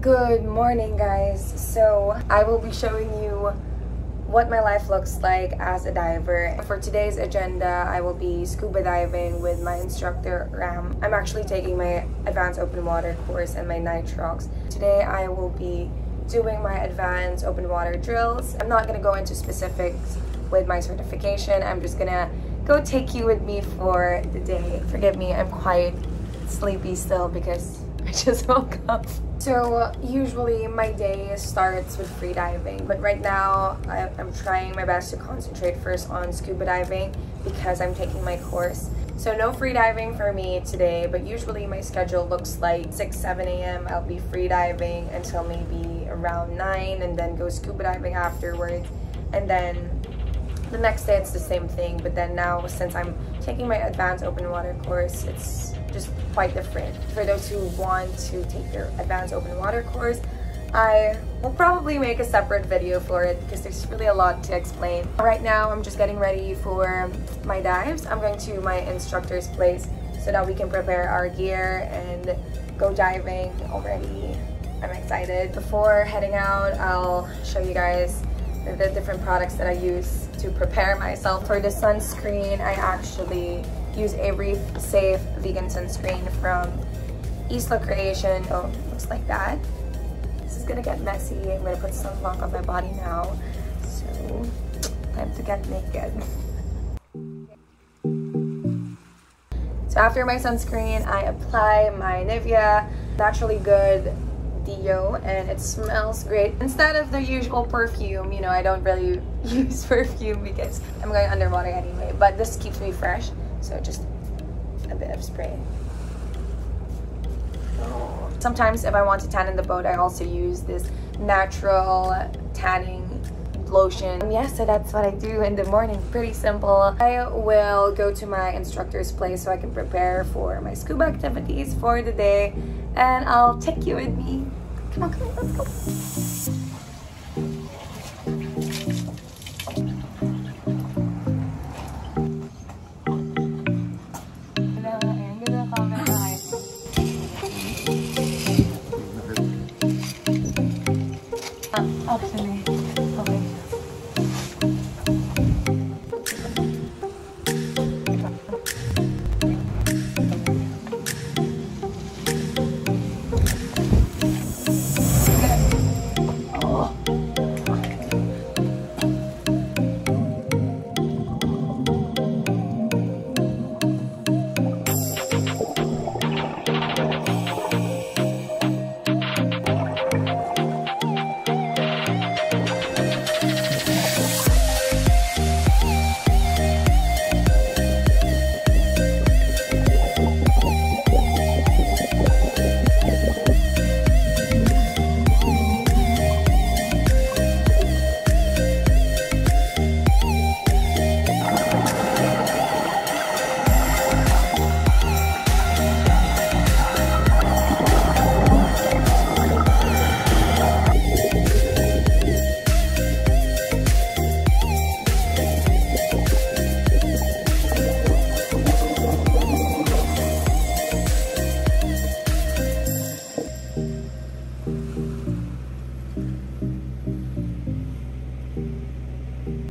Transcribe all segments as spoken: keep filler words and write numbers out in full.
Good morning, guys. So I will be showing you what my life looks like as a diver. For today's agenda, I will be scuba diving with my instructor Ram. I'm actually taking my advanced open water course and my nitrox. Today I will be doing my advanced open water drills. I'm not gonna go into specifics with my certification. I'm just gonna go take you with me for the day. Forgive me, I'm quite sleepy still because I just woke up. So uh, usually my day starts with free diving, but right now I, I'm trying my best to concentrate first on scuba diving because I'm taking my course. So no free diving for me today, but usually my schedule looks like six, seven A M I'll be free diving until maybe around nine and then go scuba diving afterwards. And then the next day it's the same thing, but then now since I'm taking my advanced open water course, it's just quite different. For those who want to take their advanced open water course, I will probably make a separate video for it because there's really a lot to explain. Right now I'm just getting ready for my dives. I'm going to my instructor's place so that we can prepare our gear and go diving already. I'm excited. Before heading out, I'll show you guys the different products that I use to prepare myself. For the sunscreen, I actually use a reef safe vegan sunscreen from Isla Creation. Oh, looks like that. This is gonna get messy. I'm gonna put sunblock on my body now, so time to get naked. So after my sunscreen, I apply my Nivea Naturally Good deo, and it smells great. Instead of the usual perfume, you know, I don't really use perfume because I'm going underwater anyway, but this keeps me fresh. So just a bit of spray. Oh. Sometimes if I want to tan in the boat, I also use this natural tanning lotion. And yes, so that's what I do in the morning. Pretty simple. I will go to my instructor's place so I can prepare for my scuba activities for the day. And I'll take you with me. Come on, come on, let's go.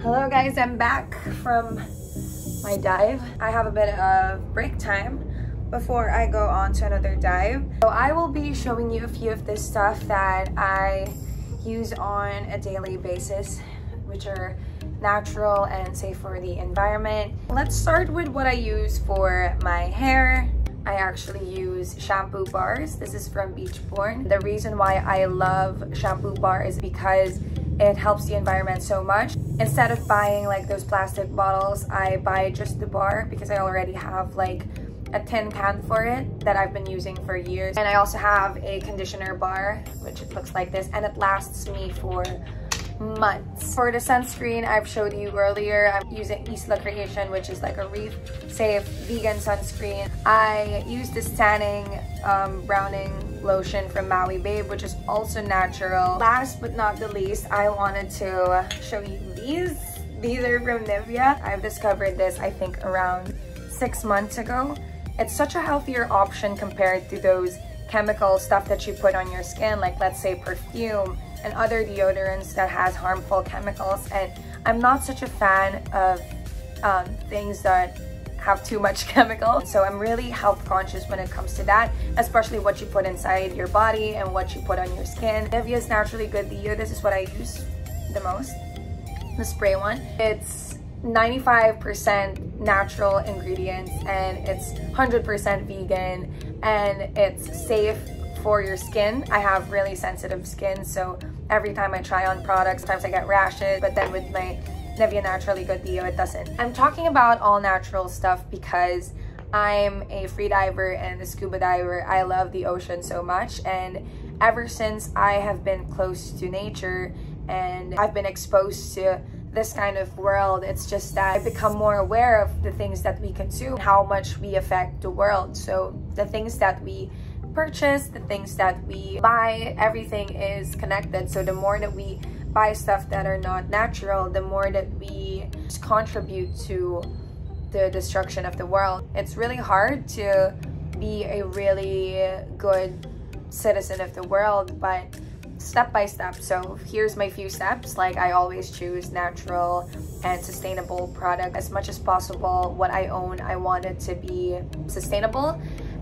Hello guys, I'm back from my dive. I have a bit of break time before I go on to another dive. So I will be showing you a few of the stuff that I use on a daily basis, which are natural and safe for the environment. Let's start with what I use for my hair. I actually use shampoo bars. This is from Beachborn. The reason why I love shampoo bar is because it helps the environment so much. Instead of buying like those plastic bottles, I buy just the bar because I already have like a tin can for it that I've been using for years. And I also have a conditioner bar, which looks like this, and it lasts me for months. For the sunscreen, I've showed you earlier, I'm using Isla Creation, which is like a reef safe vegan sunscreen. I use this tanning um, browning lotion from Maui Babe, which is also natural. Last but not the least, I wanted to show you these. These are from Nivea. I've discovered this, I think, around six months ago. It's such a healthier option compared to those chemical stuff that you put on your skin, like let's say perfume and other deodorants that has harmful chemicals. And I'm not such a fan of um, things that have too much chemical, so I'm really health conscious when it comes to that, especially what you put inside your body and what you put on your skin. Nivea's Naturally Good Deo, this is what I use the most, the spray one. It's ninety-five percent natural ingredients and it's one hundred percent vegan and it's safe for your skin. I have really sensitive skin, so every time I try on products, sometimes I get rashes, but then with my Nivea Naturally Good Deo, it doesn't. I'm talking about all natural stuff because I'm a free diver and a scuba diver. I love the ocean so much, and ever since I have been close to nature and I've been exposed to this kind of world, it's just that I become more aware of the things that we consume, how much we affect the world. So the things that we purchase, the things that we buy, everything is connected. So the more that we buy stuff that are not natural, the more that we contribute to the destruction of the world. It's really hard to be a really good citizen of the world, but step by step. So here's my few steps. Like, I always choose natural and sustainable product as much as possible. What I own, I want it to be sustainable,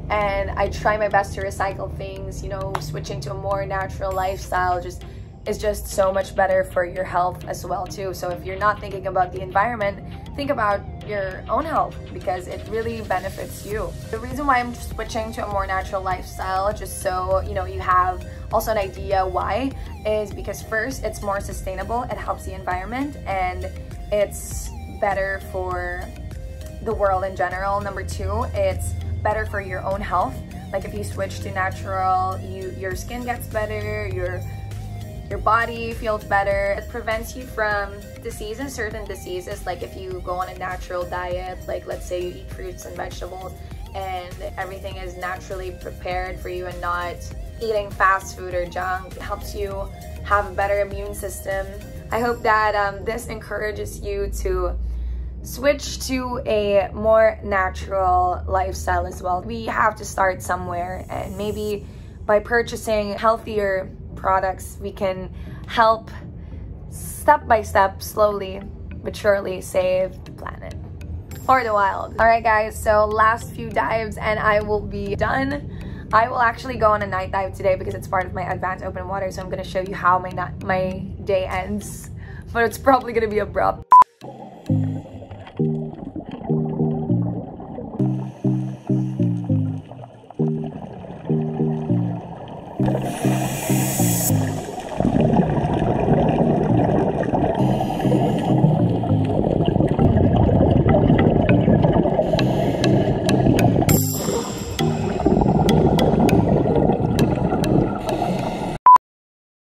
and I try my best to recycle things. You know, switching to a more natural lifestyle just is just so much better for your health as well too. So if you're not thinking about the environment, think about your own health, because it really benefits you. The reason why I'm switching to a more natural lifestyle, just so you know, you have also an idea why, is because first, it's more sustainable, it helps the environment, and it's better for the world in general. Number two, it's better for your own health. Like, if you switch to natural, you your skin gets better, your Your body feels better. It prevents you from diseases, certain diseases. Like, if you go on a natural diet, like let's say you eat fruits and vegetables and everything is naturally prepared for you and not eating fast food or junk, it helps you have a better immune system. I hope that um, this encourages you to switch to a more natural lifestyle as well. We have to start somewhere, and maybe by purchasing healthier products, we can help step by step, slowly but surely, save the planet or the wild. All right guys, so last few dives and I will be done. I will actually go on a night dive today because it's part of my advanced open water, so I'm going to show you how my, my day ends, but it's probably going to be abrupt.